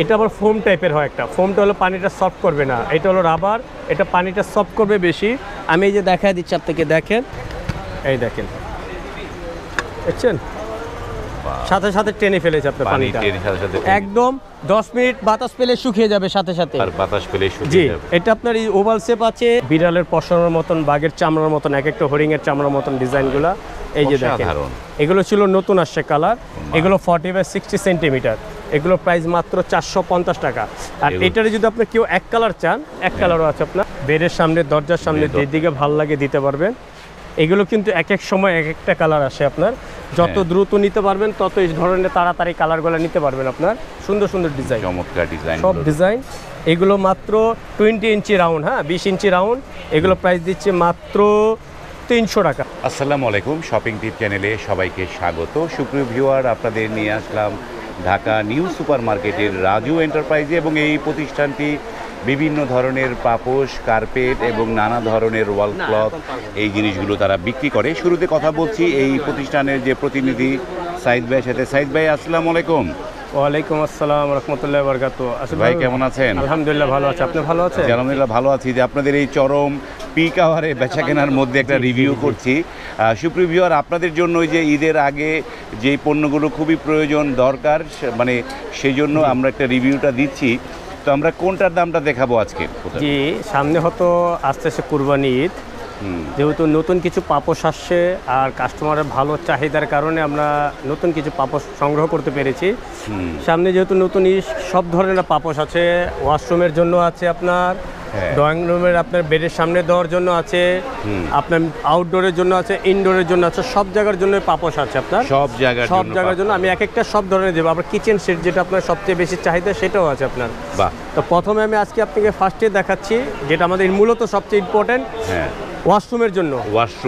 এটা আবার ফোম টাইপের হয় একটা, ফোমটা হলো পানিটা সফট করবে না, এটা হলো রাবার, এটা পানিটা সফট করবে বেশি। আমি এই যে দেখা দিচ্ছি আপনাকে, দেখেন, এই দেখেন, দেখছেন, সাথে সাথে টেনে ফেলেছে আপনার পানিটা, একদম 10 মিনিট বাতাস পেলে শুকিয়ে যাবে সাথে সাথে, আর বাতাস পেলে শুকিয়ে যাবে। এটা আপনার এই ওভাল শেপ আছে, বিড়ালের পশমের মতন, বাঘের চামড়ার মতন, এক একটা হরিং এর চামড়ার মতন ডিজাইনগুলো। এই যে দেখেন, এগুলো ছিল নতুন আসছে কালার, এগুলো 40 বাই 60 সেন্টিমিটার, এগুলো প্রাইস মাত্র 450 টাকা। আর এটারে যদি আপনি কেউ এক কালার চান, এক কালারও আছে আপনার বেডের সামনে, দরজার সামনে, যেদিকে ভাল লাগে দিতে পারবেন। এগুলো কিন্তু এক এক সময় এক একটা কালার আসে আপনার, যত দ্রুত নিতে পারবেন তত এই ধরনের তাড়াতাড়ি কালারগুলো নিতে পারবেন আপনার, সুন্দর সুন্দর ডিজাইন, চমৎকার ডিজাইন, সব ডিজাইন। এগুলো মাত্র 20 ইঞ্চি রাউন্ড, হ্যাঁ 20 ইঞ্চি রাউন্ড, এগুলো প্রাইস দিচ্ছে মাত্র 300 টাকা। আসসালামু আলাইকুম, শপিং টিপ চ্যানেলে সবাইকে স্বাগত। সুপ্রিয় ভিউয়ার, আপনাদের নিয়ে আসলাম ঢাকা নিউ সুপার মার্কেটের রাজু এন্টারপ্রাইজে, এবং এই প্রতিষ্ঠানটি বিভিন্ন ধরনের পাপোশ, কার্পেট এবং নানা ধরনের ওয়াল ক্লথ, এই জিনিসগুলো তারা বিক্রি করে। শুরুতে কথা বলছি এই প্রতিষ্ঠানের যে প্রতিনিধি সাঈদ ভাইয়ের সাথে। সাঈদ ভাই, আসসালামু আলাইকুম। ওয়ালাইকুম আসসালাম রহমতুল্লাহ বরকাতু। আসিফ ভাই, কেমন আছেন? আলহামদুলিল্লাহ ভালো আছি, আপনি ভালো আছেন? আলহামদুলিল্লাহ ভালো আছি। যে আপনাদের এই চরম পিক আওয়ারে বেচা কেনার মধ্যে একটা রিভিউ করছি। সুপ্রিয় ভিউয়ার, আপনাদের জন্য ওই যে ঈদের আগে যে পণ্যগুলো খুবই প্রয়োজন দরকার, মানে সেই জন্য আমরা একটা রিভিউটা দিচ্ছি। তো আমরা কোনটার দামটা দেখাবো আজকে? জি, সামনে হয়তো আস্তে আস্তে কুরবানি ঈদ, যেহেতু নতুন কিছু পাপোশ আসছে আর কাস্টমারের ভালো চাহিদার কারণে আমরা নতুন কিছু পাপোশ সংগ্রহ করতে পেরেছি। সামনে যেহেতু নতুন ঈদ, সব ধরনের পাপোশ আছে, ওয়াশরুমের জন্য আছে আপনার, ড্রয়িং রুমের আপনার বেডের সামনে দেওয়ার জন্য আছে, আপনার আউটডোরের জন্য আছে, ইনডোরের জন্য আছে, সব জায়গার জন্য পাপোশ আছে আপনার, সব জায়গার জন্য। আমি এক একটা সব ধরনের দেবো। আবার কিচেন সেট যেটা আপনার সবচেয়ে বেশি চাহিদা সেটাও আছে আপনার। তো প্রথমে আমি আজকে আপনাকে ফার্স্টে দেখাচ্ছি যেটা আমাদের মূলত সবচেয়ে ইম্পর্টেন্ট, ওয়াশরুমের জন্য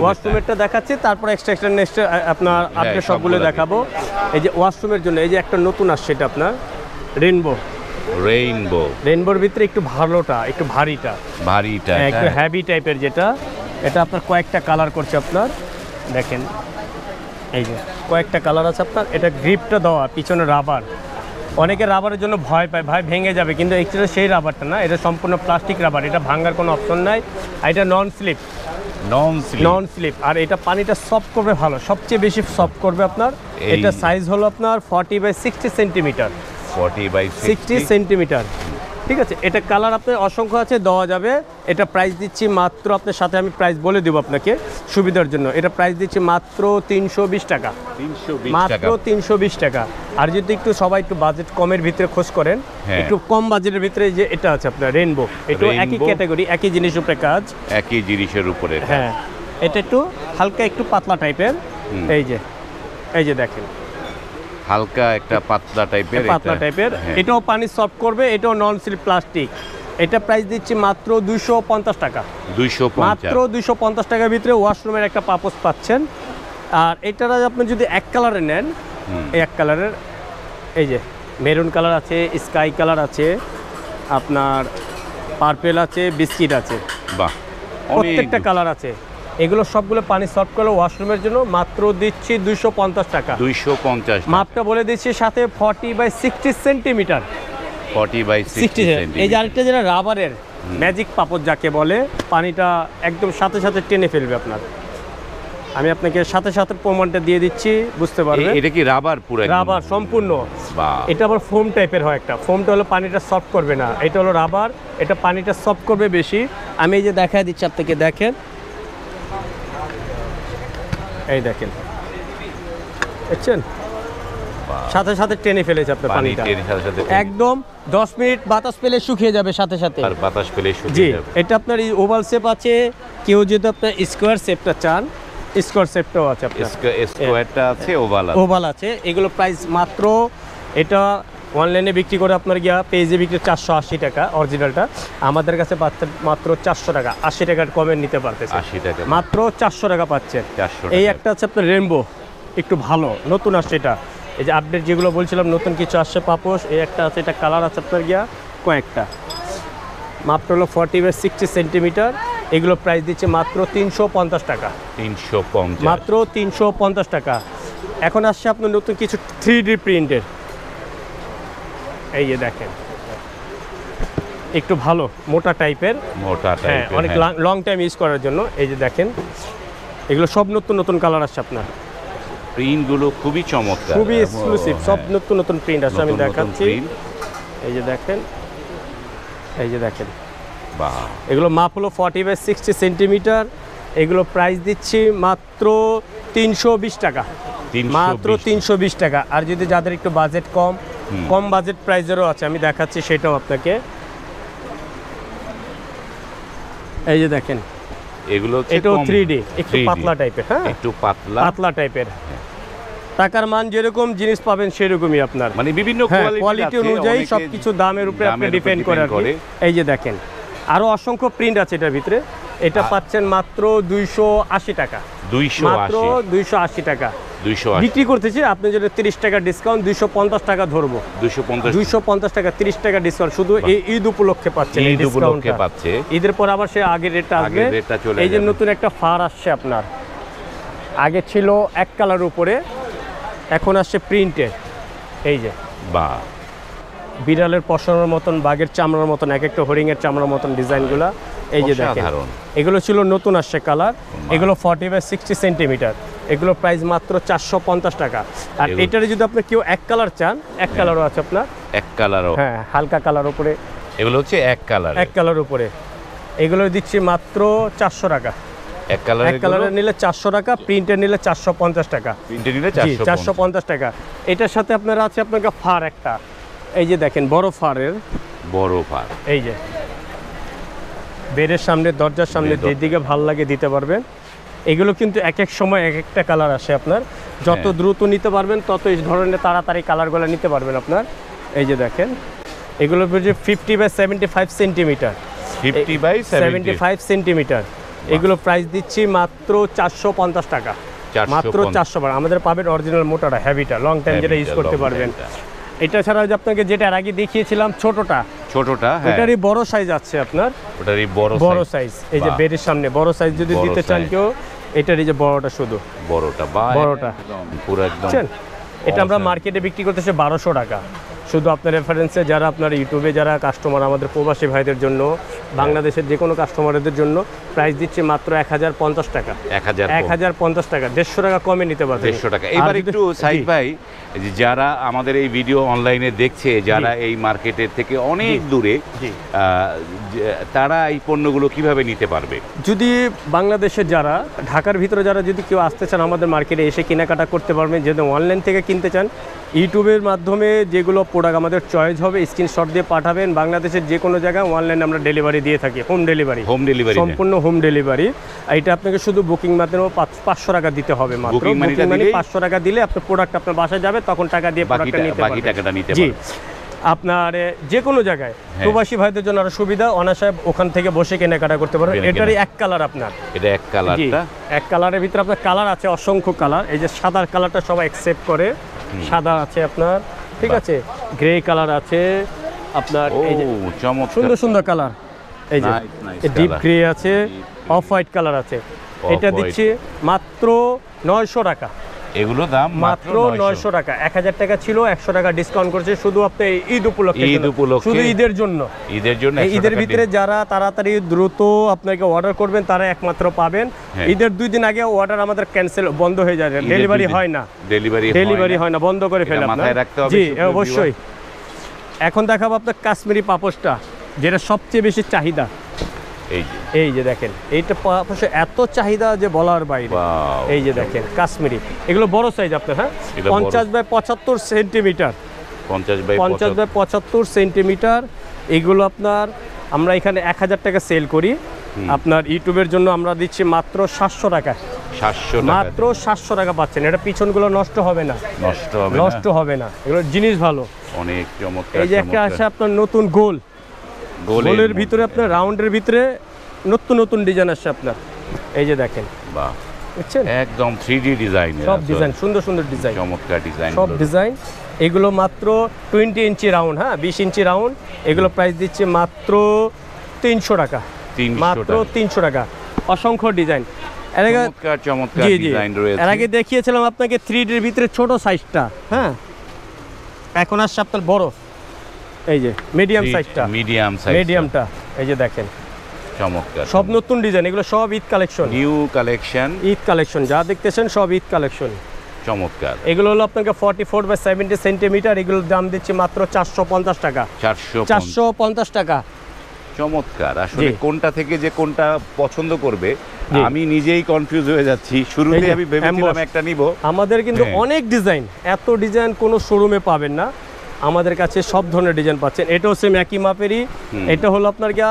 ওয়াশরুমেরটা দেখাচ্ছি, তারপর এক্সট্রা এক্সট্রা নেক্সট আপনার আপনি সবগুলো দেখাবো। এই যে ওয়াশরুমের জন্য, এই যে একটা নতুন আসছে, এটা আপনার রেইনবোর ভিতরে একটু ভালোটা, একটু ভারীটা, একটু হেভি টাইপের যেটা, এটা আপনার কয়েকটা কালার করছে আপনার, দেখেন এই যে কয়েকটা কালার আছে আপনার। এটা গ্রিপটা দেওয়া, পিছনে রাবার, অনেকে রাবারের জন্য ভয় পায়, ভাই ভেঙে যাবে, কিন্তু এক্সট্রা সেই রাবারটা না, এটা সম্পূর্ণ প্লাস্টিক রাবার, এটা ভাঙার কোনো অপশন নাই। আর এটা নন স্লিপ, আর এটা পানিটা সফট করবে ভালো, সবচেয়ে বেশি সফট করবে আপনার। এটা সাইজ হলো আপনার 40 বাই 60 সেন্টিমিটার, 40 বাই 60 সেন্টিমিটার, ঠিক আছে। এটা কালার আপনার অসংখ্য আছে, দেওয়া যাবে। এটা প্রাইস দিচ্ছি মাত্র, আপনার সাথে আমি প্রাইস বলে দেবো আপনাকে সুবিধার জন্য। এটা প্রাইস দিচ্ছি মাত্র 320 টাকা, মাত্র 320 টাকা। আর যদি একটু সবাই একটু বাজেট কমের ভিতরে খোঁজ করেন, একটু কম বাজেটের ভিতরে যে এটা আছে আপনার রেইনবো, এটা একই ক্যাটাগরি, একই জিনিসের উপরে কাজ, একই জিনিসের উপরে, হ্যাঁ। এটা একটু হালকা, একটু পাতলা টাইপের, এই যে দেখেন, হালকা একটা পাতলা টাইপের, এটাও পানি সফট করবে, এটাও নন স্লিপ প্লাস্টিক। এটা প্রাইস দিচ্ছি মাত্র 250 টাকা, মাত্র 250 টাকার ভিতরে ওয়াশরুমের একটা পাপোশ পাচ্ছেন। আর এটা আপনি যদি এক কালারে নেন, এক কালারের, এই যে মেরুন কালার আছে, স্কাই কালার আছে আপনার, পার্পেল আছে, বিস্কিট আছে, বাহ প্রত্যেকটা কালার আছে। এগুলো সবগুলো পানি সফট করলে ওয়াশরুমের জন্য মাত্র দিচ্ছি 250 টাকা, 250। মাপটা বলে দিচ্ছি সাথে 40 বাই 60 সেন্টিমিটার, 40 বাই 60। এই যে আরেকটা যেটা রাবারের ম্যাজিক পাপোশ যাকে বলে, পানিটা একদম সাথে সাথে টেনে ফেলবে আপনার। আমি আপনাকে সাথে সাথে প্রমাণটা দিয়ে দিচ্ছি, বুঝতে পারবেন। এটা কি রাবার, পুরো রাবার সম্পূর্ণ। এটা আবার ফোম টাইপের হয় একটা, ফোমটা হলো পানিটা সফট করবে না, এটা হলো রাবার, এটা পানিটা সফট করবে বেশি। আমি এই যে দেখা দিচ্ছি আপনাকে, দেখেন, এই দেখেন, দেখছেন, সাথে সাথে টেনে ফেলেছে আপনার পানিটা, একদম 10 মিনিট বাতাস পেলে শুকিয়ে যাবে সাথে সাথে, আর বাতাস পেলে শুকিয়ে যাবে। এটা আপনার এই ওভাল শেপ আছে, কেউ যদি আপনার স্কোয়ার শেপটা চান, স্কোয়ার শেপটাও আছে আপনার, স্কোয়ারটা আছে, ওভাল আছে। এগুলো প্রাইস মাত্র, এটা অনলাইনে বিক্রি করে আপনার গিয়া পেজে বিক্রি 480 টাকা অরিজিনালটা, আমাদের কাছে পাচ্ছেন মাত্র 400 টাকা, 80 টাকার কমে নিতে পারতেছে, 80 টাকা মাত্র 400 টাকা পাচ্ছেন। এই একটা আছে আপনার রেইনবো, একটু ভালো নতুন আসছে এটা, এই যে আপডেট যেগুলো বলছিলাম নতুন কিছু আসছে পাপোশ, এই একটা আছে, এটা কালার আছে আপনার গিয়া কয়েকটা, মাত্র হলো 40 বাই 60 সেন্টিমিটার। এগুলো প্রাইস দিচ্ছে মাত্র 350 টাকা, 350, মাত্র 350 টাকা। এখন আসছে আপনার নতুন কিছু 3D প্রিন্টের, এই যে দেখেন একটু ভালো মোটা টাইপের, হ্যাঁ অনেক লং টাইম ইউজ করার জন্য। এই যে দেখেন এগুলো সব নতুন নতুন কালার আসছে, আপনার প্রিন্টগুলো খুবই চমৎকার, খুবই এক্সক্লুসিভ, সব নতুন নতুন প্রিন্ট আসছে। আমি দেখাচ্ছি, এই যে দেখেন, এই যে দেখেন, বাহ! এগুলো মাপ হলো 40x60 সেন্টিমিটার। এগুলো প্রাইস দিচ্ছি মাত্র 320 টাকা, মাত্র 320 টাকা। আর যদি যাদের একটু বাজেট কম, কম বাজেট প্রাইজেরও আছে, আমি দেখাচ্ছি সেটাও আপনাকে। এই যে দেখেন এগুলো, এটাও 3D, একটু পাতলা টাইপের, হ্যাঁ একটু পাতলা পাতলা টাইপের। টাকার মান যেরকম, জিনিস পাবেন সেরকমই আপনার, মানে বিভিন্ন কোয়ালিটি অনুযায়ী সবকিছু দামের উপরে আপনি ডিপেন্ড করার। এই যে দেখেন আরো অসংখ্য প্রিন্ট আছে এটার ভিতরে। এটা পাচ্ছেন মাত্র 280 টাকা, মাত্র 280 টাকা বিক্রি করতেছি। আপনি যদি 30 টাকা ডিসকাউন্ট, 250 টাকা ধরবো, 250 টাকা 30 টাকা ডিসকাউন্ট শুধু এই ঈদ উপলক্ষে পাচ্ছেন। ঈদের পর আবার সে আগের রেটটা আসবে। এই যে নতুন একটা ফার আসছে আপনার, আগে ছিল এক কালার উপরে, এখন আসছে প্রিন্টে। এই যে বা বিড়ালের পশমের মতন, বাঘের চামড়ার মতন, এক একটা হরিণের চামড়ার মতন ডিজাইনগুলা। এই যে দেখেন এগুলো ছিল নতুন আসছে কালার। এগুলো 40x60 সেন্টিমিটার। এগুলো প্রাইস মাত্র 450 টাকা। আর এটারে যদি আপনি কেউ এক কালার চান, এক কালারও আছে আপনার, এক কালারও, হ্যাঁ হালকা কালার উপরে। এগুলো হচ্ছে এক কালার, এক কালার উপরে। এগুলো দিচ্ছি মাত্র 400 টাকা। এক কালারের নিলে 400 টাকা, প্রিন্টের নিলে 450 টাকা। প্রিন্টের নিলে 450 টাকা। এটার সাথে আপনার আছে আপনাকে ফার একটা, এই যে দেখেন বড় ফারের, বড় ফার। এই যে বেড়ের সামনে, দরজার সামনে, যেদিকে ভালো লাগে দিতে পারবেন। এগুলো কিন্তু এক এক সময় এক একটা কালার আসে আপনার, যত দ্রুত নিতে পারবেন তত এই ধরনের তাড়াতাড়ি কালারগুলো নিতে পারবেন আপনার। এই যে দেখেন এগুলো হচ্ছে 50x75 সেন্টিমিটার, 50x75 সেন্টিমিটার। এগুলো প্রাইস দিচ্ছি মাত্র 450 টাকা, মাত্র 400 টাকা। আমাদের পাবেন অরিজিনাল মোটাটা, হেভিটা, লং টাইম যেটা ইউজ করতে পারবেন। এটা ছাড়া যে আপনাকে যেটা আর আগে দেখিয়েছিলাম ছোটটা, ছোটটা এটারই বড় সাইজ আছে আপনার, ওটারই বড় সাইজ। এই যে বেডের সামনে বড় সাইজ যদি দিতে চান কেউ, এটার এই যে বড়টা, শুধু বড়টা পুরো একদম। এটা আমরা মার্কেটে বিক্রি করতেছি 1200 টাকা। শুধু আপনার রেফারেন্সে যারা আপনার ইউটিউবে যারা কাস্টমার, আমাদের প্রবাসী ভাইদের জন্য, বাংলাদেশের যে কোনো কাস্টমারদের জন্য প্রাইস দিচ্ছি মাত্র 1050 টাকা, 1050 টাকা, 150 টাকা কমে নিতে পারবে, 150 টাকা। এবার একটু সাঈদ ভাই, যারা আমাদের এই ভিডিও অনলাইনে দেখছে, যারা এই মার্কেটের থেকে অনেক দূরে, তারা এই পণ্যগুলো কিভাবে নিতে পারবে? যদি বাংলাদেশের যারা, ঢাকার ভিতরে যারা যদি কেউ আসতে চান আমাদের মার্কেটে এসে কেনাকাটা করতে পারবেন। যদি অনলাইন থেকে কিনতে চান, ইউটিউবের মাধ্যমে যেগুলো প্রোডাক্ট আমাদের চয়েস হবে স্ক্রিনশট দিয়ে পাঠাবেন। বাংলাদেশের যে কোনো জায়গায় অনলাইনে আমরা ডেলিভারি দিয়ে থাকি, হোম ডেলিভারি, সম্পূর্ণ হোম ডেলিভারি। এটা আপনাকে শুধু বুকিং মাধ্যমে 500 টাকা দিতে হবে মাত্র। বুকিং মানে 500 টাকা দিলে আপনার প্রোডাক্ট আপনার বাসায় যাবে, তখন টাকা দিয়ে প্রোডাক্টটা নিতে পারবেন, বাকি টাকাটা নিতে পারবেন। আপনার যে কোনো জায়গায় প্রবাসী ভাইদের জন্য আরো সুবিধা, অনাসায় ওখান থেকে বসে কেনাকাটা করতে পারবেন। এটারই এক কালার আপনার, এটা এক কালারটা, এক কালারের ভিতরে আপনার কালার আছে অসংখ্য কালার। এই যে সাদা কালারটা সবাই অ্যাকসেপ্ট করে, সাদা আছে আপনার, ঠিক আছে, গ্রে কালার আছে আপনার, এই যে সুন্দর সুন্দর কালার, এই যে ডিপ গ্রে আছে, অফ হোয়াইট কালার আছে। এটা দিচ্ছি মাত্র 900 টাকা। এগুলো দাম মাত্র 900 টাকা। 1000 টাকা ছিল, 100 টাকা ডিসকাউন্ট করছে শুধু আপনি ঈদ উপলক্ষে, শুধু ঈদের জন্য, ঈদের ভিতরে যারা তাড়াতাড়ি দ্রুত আপনাকে অর্ডার করবেন তারা একমাত্র পাবেন। ঈদের 2 দিন আগে অর্ডার আমাদের ক্যান্সেল, বন্ধ হয়ে যায়, ডেলিভারি হয় না, বন্ধ করে ফেলে আপনার। জি অবশ্যই। এখন দেখাবো আপনার কাশ্মীরি পাপোশটা, যেটা সবচেয়ে বেশি চাহিদা। এই যে দেখেন এইটা পাশে এত চাহিদা যে বলার বাইরে। এই যে দেখেন কাশ্মীরি, এগুলো বড় সাইজ আপনার, হ্যাঁ 50x75 সেন্টিমিটার, 50x75 সেন্টিমিটার। এগুলো আপনার আমরা এখানে 1000 টাকা সেল করি। আপনার ইউটিউবের জন্য আমরা দিচ্ছি মাত্র 700 টাকা, মাত্র 700 টাকা পাচ্ছেন। এটা পিছনগুলো নষ্ট হবে না, এগুলো জিনিস ভালো, অনেক চমৎকার। এই যে একটা আছে আপনার নতুন গোলের ভিতরে আপনার, রাউন্ডের ভিতরে নতুন নতুন ডিজাইন আসছে আপনার। এই যে দেখেন বাহ, বুঝছেন একদম 3D ডিজাইন, সব ডিজাইন সুন্দর সুন্দর ডিজাইন, চমৎকার ডিজাইন, সব ডিজাইন। এগুলো মাত্র 20 ইঞ্চি রাউন্ড, হ্যাঁ 20 ইঞ্চি রাউন্ড। এগুলো প্রাইস দিচ্ছে মাত্র 300 টাকা, মাত্র 300 টাকা। অসংখ্য ডিজাইন, চমৎকার চমৎকার ডিজাইন রয়েছে। এর আগে দেখিয়েছিলাম আপনাকে 3D এর ভিতরে ছোট সাইজটা, হ্যাঁ এখন আসছে আপনার বড়। এই যে মিডিয়াম সাইজটা, মিডিয়াম সাইজ, মিডিয়ামটা এই যে দেখেন চমৎকার, সব নতুন ডিজাইন, এগুলো সব Eid collection, new collection, Eid collection যা দেখতেছেন সব ঈদ কালেকশন চমৎকার। এগুলো হলো আপনাকে 44/70 সেন্টিমিটার, এগুলোর দাম দিচ্ছে মাত্র 450 টাকা, 450 টাকা। চমৎকার, আসলে কোনটা থেকে যে কোনটা পছন্দ করবে আমি নিজেই কনফিউজ হয়ে যাচ্ছি। শুরুতে আমি ভেবেছিলাম একটা নিব, আমাদের কিন্তু অনেক ডিজাইন, এত ডিজাইন কোনো শোরুমে পাবেন না, আমাদের কাছে সব ধরনের ডিজাইন পাচ্ছেন। এটাও সেম একই মাপেরই, এটা হলো আপনার গা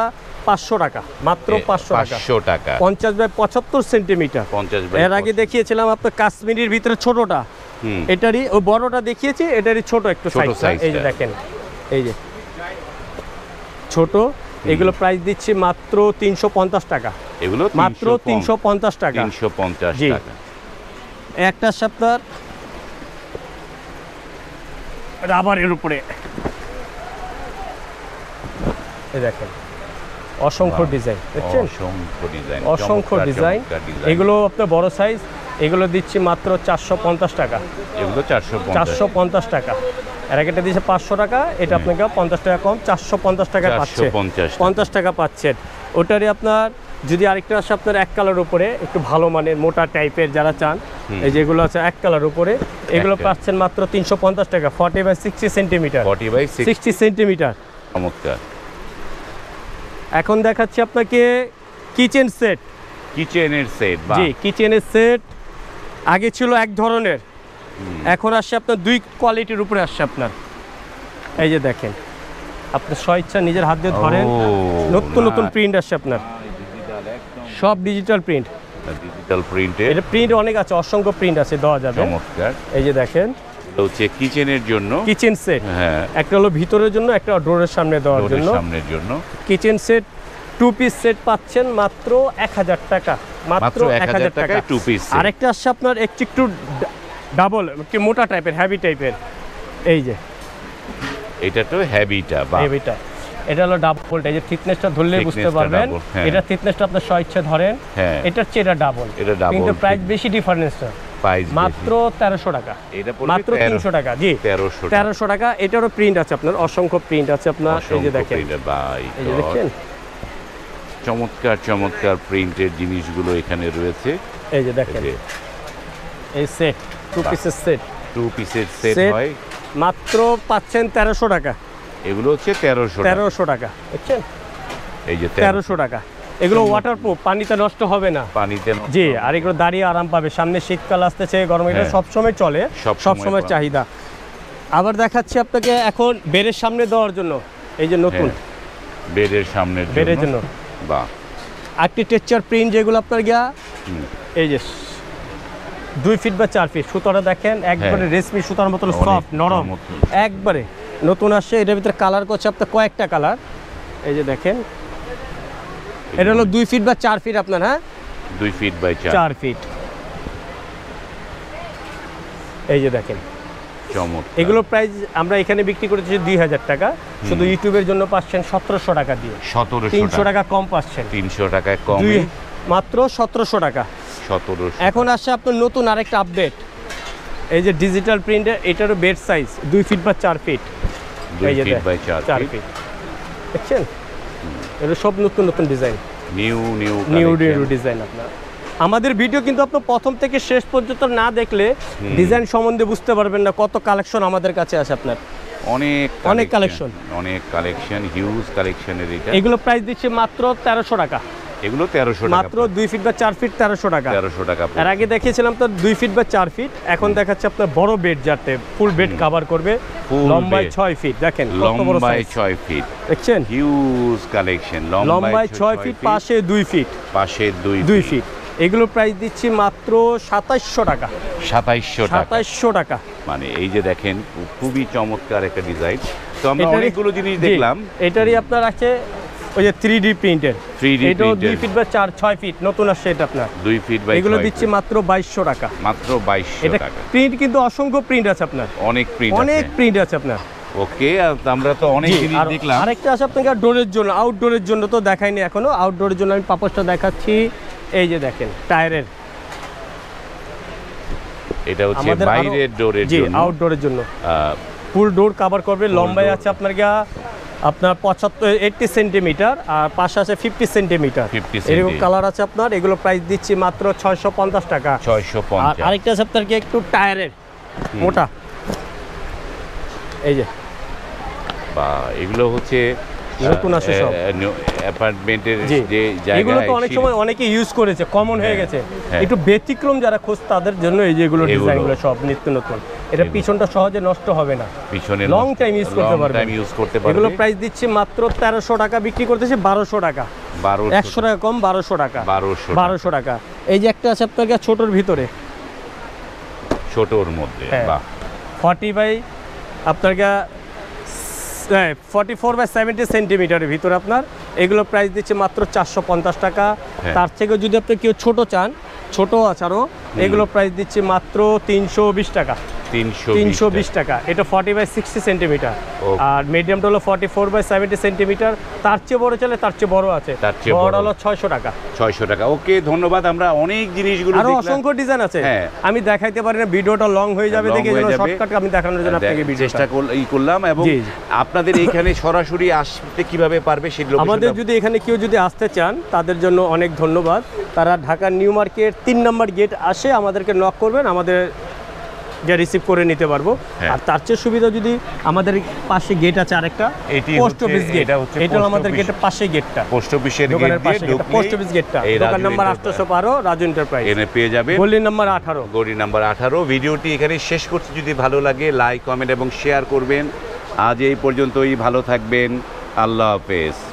500 টাকা, মাত্র 500 টাকা, 50/75 সেন্টিমিটার। এর আগে দেখিয়েছিলাম আপনার কাশ্মীরের ভিতরে ছোটটা, এটারই ও বড়টা দেখিয়েছি, এটারই ছোট একটু সাইজ, এই যে দেখেন এই যে ছোট। এগুলো প্রাইস দিচ্ছি মাত্র 350 টাকা, এগুলো মাত্র 350 টাকা, 350 টাকা। একটা সপ্তাহ রাবারের উপরে এই দেখেন অসংখ্য ডিজাইন, দেখছেন অসংখ্য ডিজাইন। এগুলো আপনার বড় সাইজ, এগুলো দিচ্ছি মাত্র 450 টাকা, এগুলো 450 টাকা। এর আগেটা দিচ্ছে 500 টাকা, এটা আপনাকে 50 টাকা কম, 450 টাকা পাচ্ছে, 50 টাকা পাচ্ছেন। ওটারই আপনার যদি আরেকটা আসে আপনার এক কালার উপরে, একটু ভালো মানের মোটা টাইপের যারা চান, এই যেগুলো আছে এক কালার উপরে, এগুলো পাচ্ছেন মাত্র 350 টাকা, 40/60 সেন্টিমিটার, 40/60 সেন্টিমিটার। চমৎকার। এখন দেখাচ্ছি আপনাকে কিচেন সেট, কিচেনের সেট, জি কিচেনের সেট। আগে ছিল এক ধরনের, এখন আসছে আপনার দুই কোয়ালিটির উপরে আসছে আপনার। এই যে দেখেন আপনার স্বইচ্ছা নিজের হাত দিয়ে ধরেন, নতুন নতুন প্রিন্ট আসছে আপনার, সব ডিজিটাল প্রিন্ট, ডিজিটাল প্রিন্টে এটা প্রিন্ট অনেক আছে, অসংখ্য প্রিন্ট আছে, দেওয়া যাবে। চমৎকার। এই যে দেখেন হচ্ছে কিচেনের জন্য কিচেন সেট, হ্যাঁ একটা হলো ভিতরের জন্য, একটা ডোরের সামনে দেওয়ার জন্য, সামনের জন্য। কিচেন সেট 2 পিস সেট পাচ্ছেন মাত্র 1000 টাকা, মাত্র 1000 টাকা 2 পিস। আরেকটা আসছে আপনার একটু ডাবল কি মোটা টাইপের, হেভি টাইপের, এই যে এটা তো হেভিটা, হেভিটা এটা হলো ডাবল। এই যে থিকনেসটা ধরলে বুঝতে পারবেন, এটা থিকনেসটা আপনার স্বইচ্ছা ধরেন, এটার চেয়ে এটা ডাবল, কিন্তু প্রাইস বেশি ডিফারেন্সটা মাত্র 1300 টাকা, মাত্র 300 টাকা, জি 1300 টাকা। এটারও প্রিন্ট আছে আপনার, অসংখ্য প্রিন্ট আছে আপনার, এই যে দেখেন চমৎকার চমৎকার প্রিন্টের জিনিসগুলো এখানে রয়েছে। এই যে দেখেন এই সেট 2 পিসের সেট, 2 পিসের সেট হয় মাত্র পাচ্ছেন 1300 টাকা, এগুলো হচ্ছে 1300 টাকা, বুঝছেন এই যে 1300 টাকা। এগুলো ওয়াটারপ্রুফ, পানিতে নষ্ট হবে না, পানিতে জি, আর এগুলো দাঁড়িয়ে আরাম পাবে, সামনে শীতকাল আসতেছে, গরম এটা সবসময় চলে, সবসময় চাহিদা। আবার দেখাচ্ছি আপনাকে এখন বেড়ের সামনে দেওয়ার জন্য, এই যে নতুন বেড়ের সামনে, বেড়ের জন্য বাহ আর্কিটেকচার প্রিন্ট যেগুলো আপনার গিয়া, এই যে 2 ফিট বা 4 ফিট সুতোটা দেখেন, একবারে রেশমি সুতার মতন সফট নরম, একবারে নতুন আসছে। এটার ভিতরে কালার করছে আপনার কয়েকটা কালার, এই যে দেখেন এটা হলো 2 ফিট বা 4 ফিট আপনার, হ্যাঁ 2 ফিট বাই 4 ফিট। এই যে দেখেন চমৎকার। এগুলো প্রাইস আমরা এখানে বিক্রি করেছি 2000 টাকা, শুধু ইউটিউবের জন্য পাচ্ছেন 1700 টাকা দিয়ে, 300 টাকা কম পাচ্ছেন, 300 টাকায় কম, মাত্র 1700 টাকা। এখন আসছে আপনার নতুন আরেকটা আপডেট, এই যে ডিজিটাল প্রিন্টের, এটারও বেড সাইজ 2 ফিট বা 4 ফিট, দেখছেন এগুলো সব নতুন নতুন design, new new new design আপনার। আমাদের ভিডিও কিন্তু আপনার প্রথম থেকে শেষ পর্যন্ত না দেখলে ডিজাইন সম্বন্ধে বুঝতে পারবেন না, কত কালেকশন আমাদের কাছে আছে আপনার, অনেক অনেক কালেকশন, অনেক কালেকশন, হিউজ কালেকশনের। এটা এগুলো প্রাইস দিচ্ছে মাত্র 1300 টাকা, এগুলো 1300 টাকা, মাত্র 2 ফিট বা 4 ফিট 1300 টাকা, 1300 টাকা। এর আগে দেখিয়েছিলাম তো 2 ফিট বা 4 ফিট, এখন দেখাচ্ছি আপনার বড় বেড, যাতে ফুল বেড কভার করবে, লম্বায় 6 ফিট, দেখেন কত বড় সাইজ, 6 ফিট, দেখছেন হিউজ কালেকশন, লম্বায় 6 ফিট, পাশে 2 ফিট, পাশে 2 ফিট। এগুলো প্রাইস দিচ্ছি মাত্র 2700 টাকা, 2700 টাকা। মানে এই যে দেখেন খুবই চমৎকার একটা ডিজাইন, তো আমরা অনেকগুলো জিনিস দেখলাম। এটারই আপনার আছে ওই যে 3D প্রিন্টের, 3D এটাও 2 ফিট বা 6 ফিট নতুন আসছে, এটা আপনার 2 ফিট বাই 4 ফিট, এগুলো দিচ্ছি মাত্র 2200 টাকা, মাত্র 2200 টাকা। প্রিন্ট কিন্তু অসংখ্য প্রিন্ট আছে আপনার, অনেক প্রিন্ট, অনেক প্রিন্ট আছে আপনার। ওকে, আমরা তো অনেক জিনিস দেখলাম। আরেকটা আছে আপনাদের ডোরের জন্য, আউটডোরের জন্য তো দেখাইনি এখনো, আউটডোরের জন্য আমি পাপোশটা দেখাচ্ছি। এই যে দেখেন টায়ারের, এটা হচ্ছে বাইরের ডোরের জন্য, আউটডোরের জন্য ফুল ডোর কাভার করবে। লম্বাই আছে আপনার গা আপনার 75-80 সেন্টিমিটার আর পাশে আছে 50 সেন্টিমিটার। এরকম কালার আছে আপনার। এগুলো প্রাইস দিচ্ছি মাত্র 650 টাকা। 650। আরেকটা আছে আপনার কি একটু টায়ারের মোটা, এই যে বা এগুলো হচ্ছে নতুন আছে সব অ্যাপার্টমেন্টের যে জায়গা, এগুলো তো অনেক সময় অনেকে ইউজ করেছে, কমন হয়ে গেছে। একটু ব্যতিক্রম যারা খোঁজ তাদের জন্য এই যে এগুলো ডিজাইনগুলো সব নিত্য নতুন। এটা পিছনটা সহজে নষ্ট হবে না, পিছনে লং টাইম ইউজ করতে পারবে। এগুলো প্রাইস দিচ্ছি মাত্র 1300 টাকা, বিক্রি করতেছে 1200 টাকা। 100 টাকা কম, 1200 টাকা। 1200 টাকা। এই যে একটা আছে আপনার ছোটর ভিতরে, ছোটর মধ্যে 44/70 সেন্টিমিটারের ভিতরে আপনার। এগুলো প্রাইস দিচ্ছে মাত্র 450 টাকা। তার থেকে যদি আপনি কেউ ছোট চান, ছোট আচারও এগুলো প্রাইস দিচ্ছে মাত্র 320 টাকা। 320 টাকা। এটা 40/60 সেন্টিমিটার আর মিডিয়ামটা হলো 44/70 সেন্টিমিটার। তার চেয়ে বড় চলে, তার চেয়ে বড় আছে, বড় হলো 600 টাকা। 600 টাকা। ওকে, ধন্যবাদ। আমরা অনেক জিনিসগুলো দেখলাম, আরো অসংখ্য ডিজাইন আছে, আমি দেখাইতে পারি না, ভিডিওটা লং হয়ে যাবে, দেখে এজন্য শর্টকাট আমি দেখানোর জন্য আপনাকে চেষ্টা করলাম। এবং আপনাদের এখানে সরাসরি আসতে কিভাবে পারবে সেগুলো আমাদের, যদি এখানে কেউ যদি আসতে চান তাদের জন্য অনেক ধন্যবাদ। তারা ঢাকা নিউ মার্কেট 3 নম্বর গেট আসে আমাদেরকে নক করবেন, আমাদের যা রিসিভ করে নিতে পারবো। আর তার চেয়ে সুবিধা যদি আমাদের পাশে গেট আছে আরেকটা, পোস্ট অফিস গেট, এটা আমাদের গেটের পাশে গেটটা, পোস্ট অফিসের গেট, পোস্ট অফিস গেটটা, দোকান নাম্বার 812 রাজু এন্টারপ্রাইজ, এখানে পেয়ে যাবে, গলি নাম্বার 18, গলি নাম্বার 18। ভিডিওটি এখানে শেষ করছি। যদি ভালো লাগে লাইক, কমেন্ট এবং শেয়ার করবেন। আজ এই পর্যন্তই, ভালো থাকবেন, আল্লাহ হাফেজ।